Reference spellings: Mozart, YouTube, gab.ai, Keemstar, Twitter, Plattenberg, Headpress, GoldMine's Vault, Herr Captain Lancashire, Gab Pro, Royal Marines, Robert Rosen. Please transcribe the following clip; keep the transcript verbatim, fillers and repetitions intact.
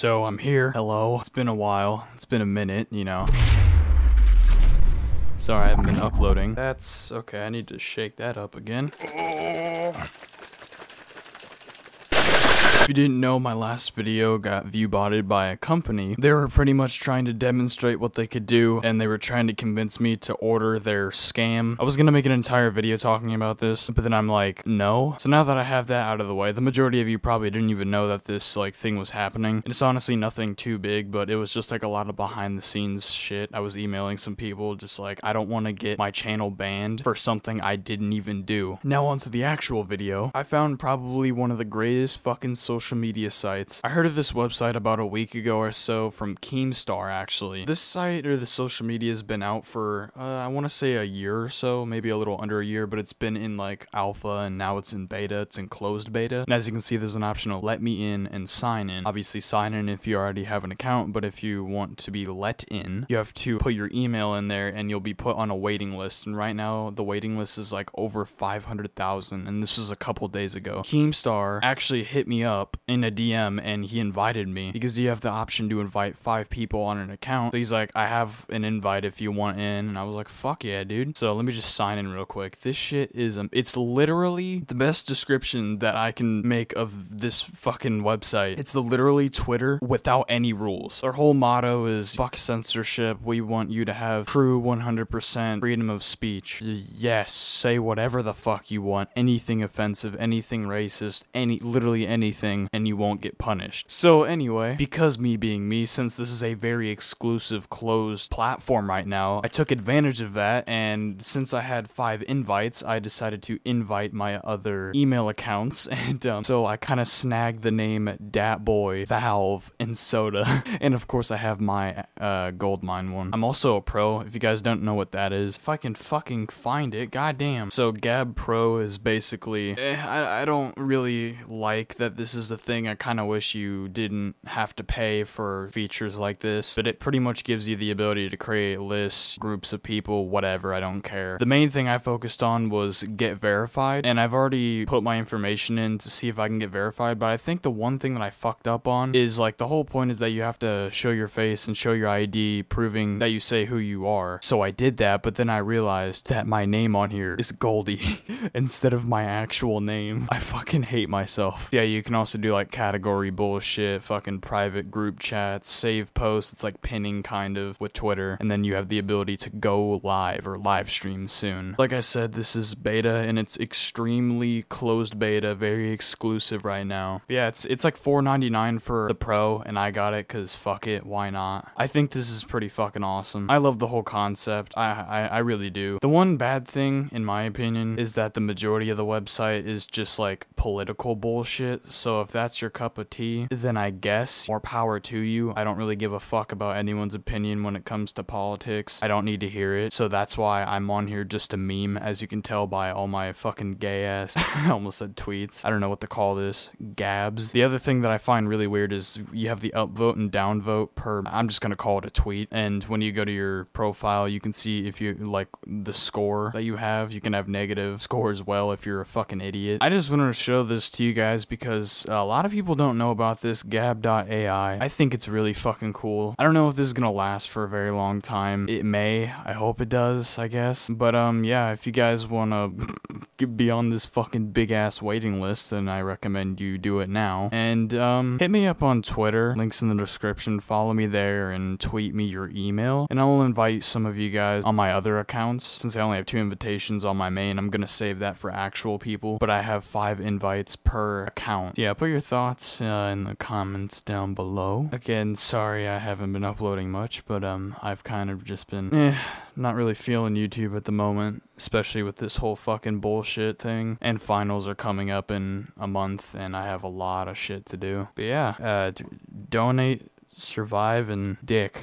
so I'm here. Hello. It's been a while. It's been a minute, you know. Sorry, I haven't been uploading. That's okay. I need to shake that up again. If you didn't know, my last video got view botted by a company. They were pretty much trying to demonstrate what they could do, and they were trying to convince me to order their scam. I was gonna make an entire video talking about this, but then I'm like, no. So now that I have that out of the way, the majority of you probably didn't even know that this like thing was happening. And it's honestly nothing too big, but it was just like a lot of behind the scenes shit. I was emailing some people just like, I don't want to get my channel banned for something I didn't even do. Now onto the actual video. I found probably one of the greatest fucking social media sites. I heard of this website about a week ago or so from Keemstar, actually. This site or the social media has been out for, uh, I want to say a year or so, maybe a little under a year, but it's been in like alpha and now it's in beta. It's in closed beta. And as you can see, there's an option of let me in and sign in. Obviously sign in if you already have an account, but if you want to be let in, you have to put your email in there and you'll be put on a waiting list. And right now the waiting list is like over five hundred thousand. And this was a couple days ago. Keemstar actually hit me up in a D M and he invited me because you have the option to invite five people on an account. So he's like, I have an invite if you want in. And I was like, fuck yeah, dude. So let me just sign in real quick. This shit is, um, it's literally the best description that I can make of this fucking website. It's the literally Twitter without any rules. Their whole motto is fuck censorship. We want you to have true one hundred percent freedom of speech. Yes, say whatever the fuck you want. Anything offensive, anything racist, any, literally anything. And you won't get punished. So anyway, because me being me, since this is a very exclusive closed platform right now, I took advantage of that, and since I had five invites, I decided to invite my other email accounts, and um, so I kind of snagged the name Datboy, Valve, and Soda, and of course I have my uh, Goldmine one. I'm also a pro, if you guys don't know what that is. If I can fucking find it, goddamn. So Gab Pro is basically, eh, I, I don't really like that this is is the thing. I kind of wish you didn't have to pay for features like this, but it pretty much gives you the ability to create lists, groups of people, whatever, I don't care. The main thing I focused on was get verified, and I've already put my information in to see if I can get verified, but I think the one thing that I fucked up on is like the whole point is that you have to show your face and show your I D proving that you say who you are. So I did that, but then I realized that my name on here is Goldie instead of my actual name. I fucking hate myself. Yeah, you can also to do like category bullshit, fucking private group chats, save posts. It's like pinning kind of with Twitter, and then you have the ability to go live or live stream soon. Like I said, this is beta and it's extremely closed beta, very exclusive right now. But yeah, it's it's like four ninety-nine for the pro, and I got it because fuck it, why not? I think this is pretty fucking awesome. I love the whole concept. I, I I really do. The one bad thing, in my opinion, is that the majority of the website is just like political bullshit. So if that's your cup of tea, then I guess more power to you. I don't really give a fuck about anyone's opinion when it comes to politics. I don't need to hear it. So that's why I'm on here just a meme, as you can tell by all my fucking gay ass, I almost said tweets. I don't know what to call this, gabs. The other thing that I find really weird is you have the upvote and downvote per, I'm just gonna call it a tweet. And when you go to your profile, you can see if you like the score that you have. You can have negative score as well if you're a fucking idiot. I just wanted to show this to you guys because a lot of people don't know about this gab dot A I. I think it's really fucking cool. I don't know if this is gonna last for a very long time. It may. I hope it does, I guess. But um, yeah, if you guys wanna be on this fucking big ass waiting list, then I recommend you do it now. And um, hit me up on Twitter. Links in the description. Follow me there and tweet me your email. And I'll invite some of you guys on my other accounts. Since I only have two invitations on my main, I'm gonna save that for actual people. But I have five invites per account. Yeah. Put your thoughts uh, in the comments down below. Again, sorry I haven't been uploading much, but um, I've kind of just been eh, not really feeling YouTube at the moment, especially with this whole fucking bullshit thing. And finals are coming up in a month, and I have a lot of shit to do. But yeah, uh, donate, survive, and dick.